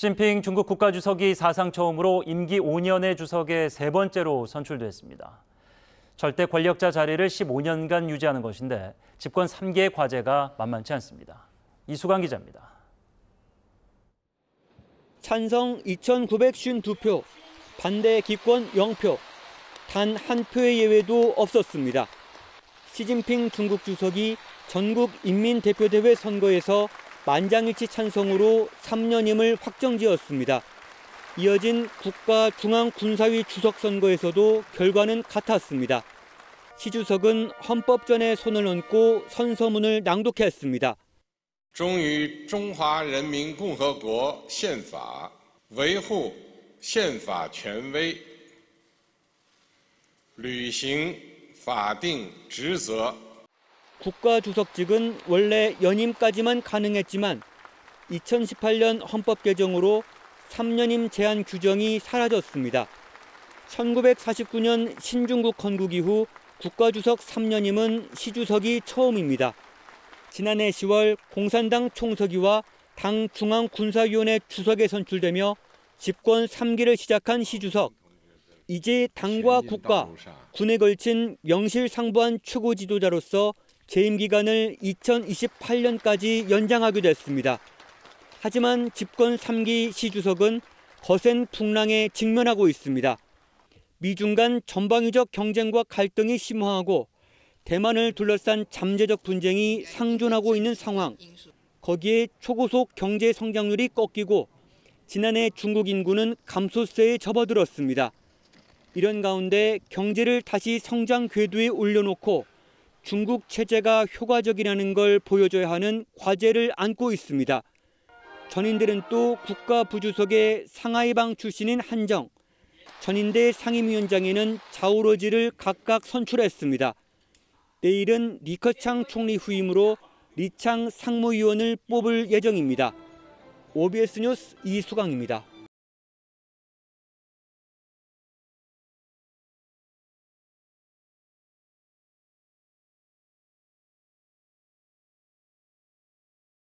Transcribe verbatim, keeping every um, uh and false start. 시진핑 중국 국가주석이 사상 처음으로 임기 오 년의 주석에 세 번째로 선출됐습니다. 절대 권력자 자리를 십오 년간 유지하는 것인데 집권 삼 기의 과제가 만만치 않습니다. 이수강 기자입니다. 찬성 이천구백오십이 표, 반대 기권 영 표, 단 한 표의 예외도 없었습니다. 시진핑 중국 주석이 전국인민대표대회 선거에서 만장일치 찬성으로 삼 년임을 확정지었습니다. 이어진 국가중앙군사위 주석선거에서도 결과는 같았습니다. 시 주석은 헌법전에 손을 얹고 선서문을 낭독했습니다. 忠于中华人民共和国宪法，维护宪法权威，履行法定职责。 국가주석직은 원래 연임까지만 가능했지만 이천십팔 년 헌법 개정으로 삼 년임 제한 규정이 사라졌습니다. 천구백사십구 년 신중국 건국 이후 국가주석 삼 년임은 시 주석이 처음입니다. 지난해 시월 공산당 총서기와 당 중앙군사위원회 주석에 선출되며 집권 삼 기를 시작한 시 주석. 이제 당과 국가, 군에 걸친 명실상부한 최고 지도자로서 재임 기간을 이천이십팔 년까지 연장하게 됐습니다. 하지만 집권 삼 기 시 주석은 거센 풍랑에 직면하고 있습니다. 미중 간 전방위적 경쟁과 갈등이 심화하고 대만을 둘러싼 잠재적 분쟁이 상존하고 있는 상황. 거기에 초고속 경제 성장률이 꺾이고 지난해 중국 인구는 감소세에 접어들었습니다. 이런 가운데 경제를 다시 성장 궤도에 올려놓고 중국 체제가 효과적이라는 걸 보여줘야 하는 과제를 안고 있습니다. 전인들은 또 국가 부주석의 상하이방 출신인 한정, 전인대 상임위원장에는 자오러지를 각각 선출했습니다. 내일은 리커창 총리 후임으로 리창 상무위원을 뽑을 예정입니다. 오비에스 뉴스 이수강입니다.